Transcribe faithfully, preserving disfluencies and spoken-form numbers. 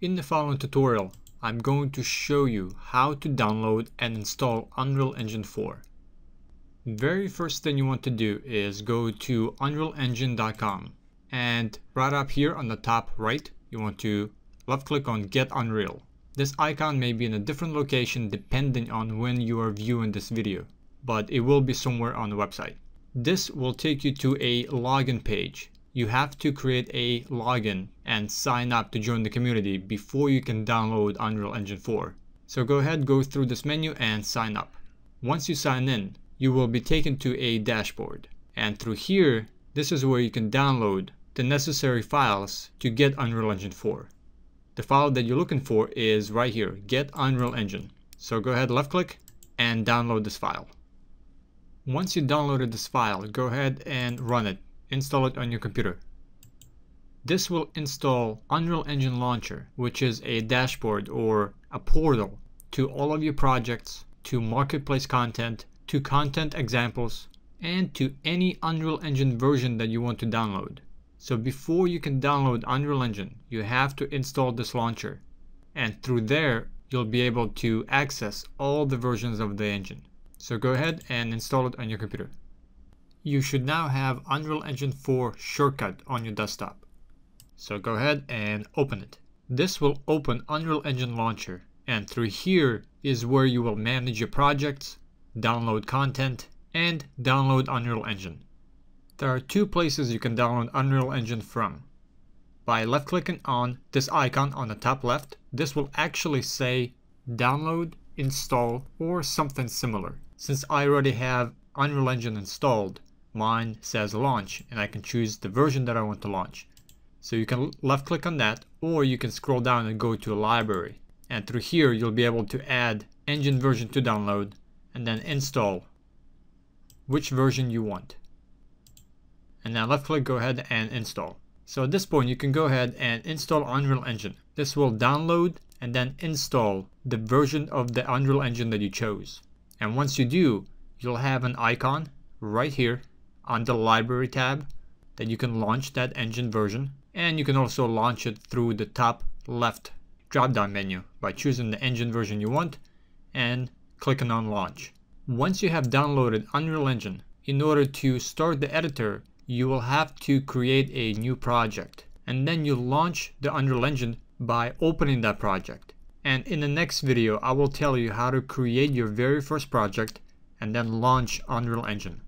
In the following tutorial, I'm going to show you how to download and install Unreal Engine four. Very first thing you want to do is go to unreal engine dot com, and right up here on the top right, you want to left click on Get Unreal. This icon may be in a different location depending on when you are viewing this video, but it will be somewhere on the website. This will take you to a login page. You have to create a login and sign up to join the community before you can download Unreal Engine four. So go ahead, go through this menu and sign up. Once you sign in, you will be taken to a dashboard. And through here, this is where you can download the necessary files to get Unreal Engine four. The file that you're looking for is right here, Get Unreal Engine. So go ahead, left click and download this file. Once you downloaded this file, go ahead and run it. Install it on your computer. This will install Unreal Engine Launcher, which is a dashboard or a portal to all of your projects, to marketplace content, to content examples, and to any Unreal Engine version that you want to download. So before you can download Unreal Engine, you have to install this launcher. And through there, you'll be able to access all the versions of the engine. So go ahead and install it on your computer. You should now have Unreal Engine four shortcut on your desktop. So go ahead and open it. This will open Unreal Engine Launcher, and through here is where you will manage your projects, download content, and download Unreal Engine. There are two places you can download Unreal Engine from. By left clicking on this icon on the top left, this will actually say download, install, or something similar. Since I already have Unreal Engine installed, mine says launch, and I can choose the version that I want to launch. So you can left click on that, or you can scroll down and go to library, and through here you'll be able to add engine version to download and then install which version you want, and then left click, go ahead and install. So at this point you can go ahead and install Unreal Engine. This will download and then install the version of the Unreal Engine that you chose, and once you do, you'll have an icon right here on the library tab that you can launch that engine version, and you can also launch it through the top left drop down menu by choosing the engine version you want and clicking on launch. Once you have downloaded Unreal Engine, in order to start the editor, you will have to create a new project, and then you launch the Unreal Engine by opening that project. And in the next video, I will tell you how to create your very first project and then launch Unreal Engine.